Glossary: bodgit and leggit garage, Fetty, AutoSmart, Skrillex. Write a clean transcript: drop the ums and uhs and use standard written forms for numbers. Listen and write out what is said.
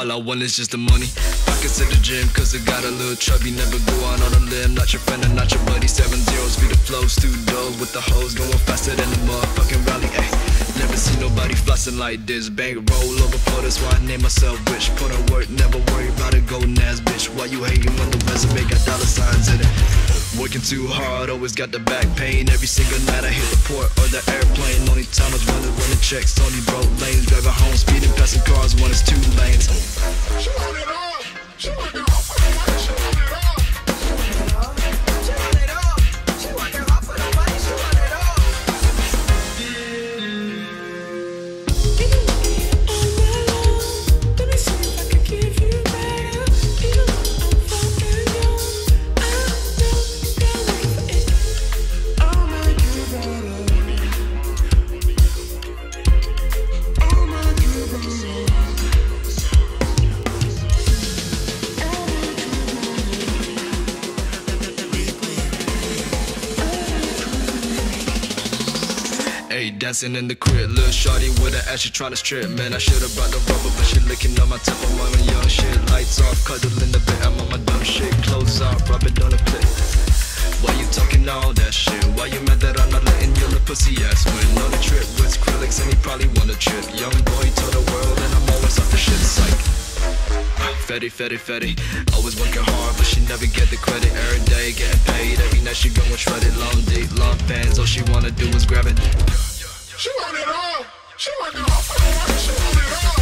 all I want is just the money. Pockets at the gym, cause I got a little chubby. Never go out on a limb, not your friend and not your buddy. 7 zeros, be the flows, too dull with the hoes. Going faster than the motherfucking rally, ayy. Never see nobody flossing like this. Bank roll over for this, why I name myself rich. Put in work, never worry about a golden ass bitch. Why you hating on the resume, got dollar signs in it. Working too hard, always got the back pain. Every single night I hit the port or the airplane. Only time I was running checks, only broke lanes. Driving home, speeding, passing cars when it's 2 lanes. She want it all, she want it all, she want it all. She want it all, she want it all for the money, she want it all. Even though I'm alone, let me see if I can give you better. Even though I'm fucking young, I know you got me for it. I'll make you better. I'll make you better. Ayy, dancing in the crib, little shawty with her ass, she tryna strip. Man, I should've brought the rubber, but she licking on my tip. I'm on my young shit, lights off, cuddling the bit. I'm on my dumb shit, clothes off, rub it on the clip. Why you talking all that shit? Why you mad that I'm not letting your little pussy ass win? On a trip with Skrillex and he probably won a trip. Young boy told the world and I'm always off the shit, psych. Fetty, fetty, fetty. Always working hard, but she never get the credit. Every day getting paid, every night she going shredded. Long dick, long pants, all she wanna do is grab it. She want it all, she want it all for the money, she want it all.